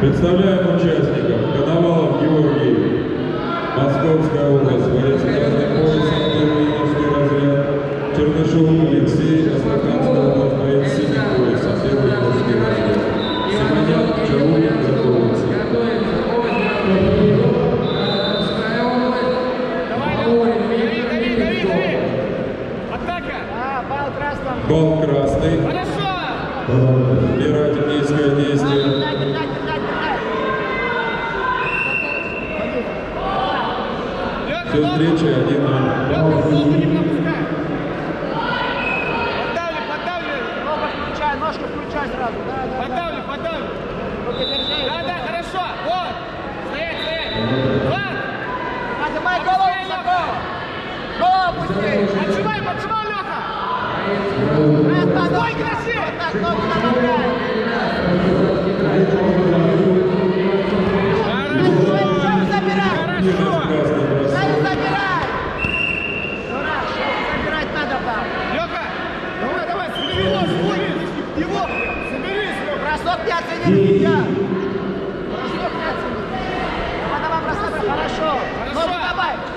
Представляем участников. Коновалов Георгий, Московская область, военно-воздушный полк, Санкт-Петербургский разряд. Чернышов Алексей, Астраханская область, военно-синий полк, Санкт-Петербургский разряд. Семенян Чалуев готовится. Гол красный. Избирательническое действие. Все встречи 1-0.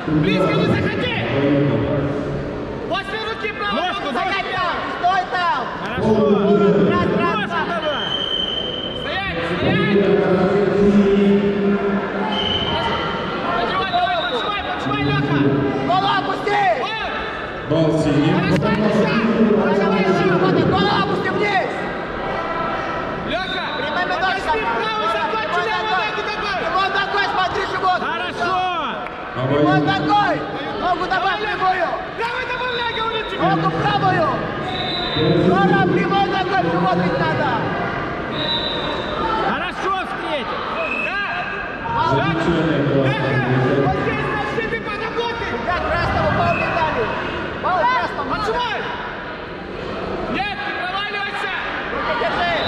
Близко не заходи! После руки правой! Ножку заходи! Стой там! Хорошо! Раз, давай! Стоять! Стоять! Поджимай, давай! Поджимай! Поджимай, Лёха! Голову опусти! Бал синий! Хорошо, Лёха! Давай, еще работай! Голову опусти вниз! Лёха! Прямыми ножками! Правый закончили! Вот такой! Смотри, живот! Хорошо! Прямой такой! Ногу добавь прямую! Правый добавляй, говорю тебе! Ногу правую! Скоро прямой такой, животных надо! Хорошо встретил! Да! Леха! Вот здесь защиты подработай! Я красному пол не дали! Пол красному! Отшивай! Нет, не проваливайся! Руки держи!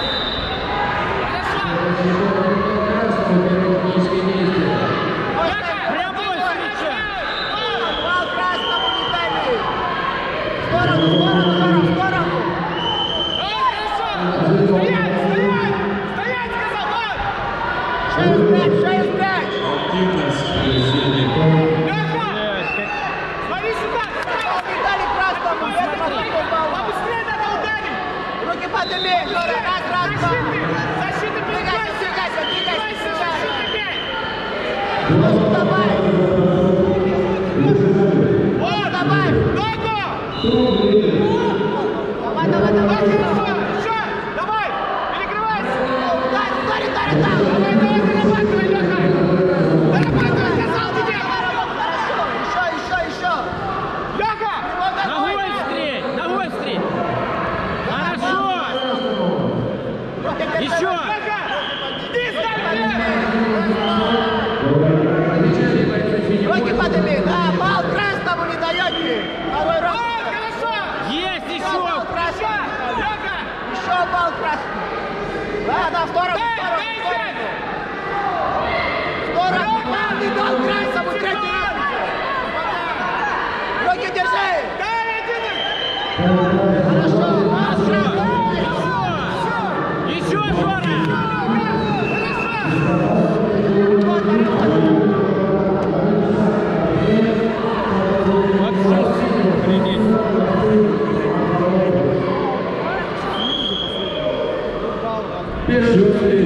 Thank you.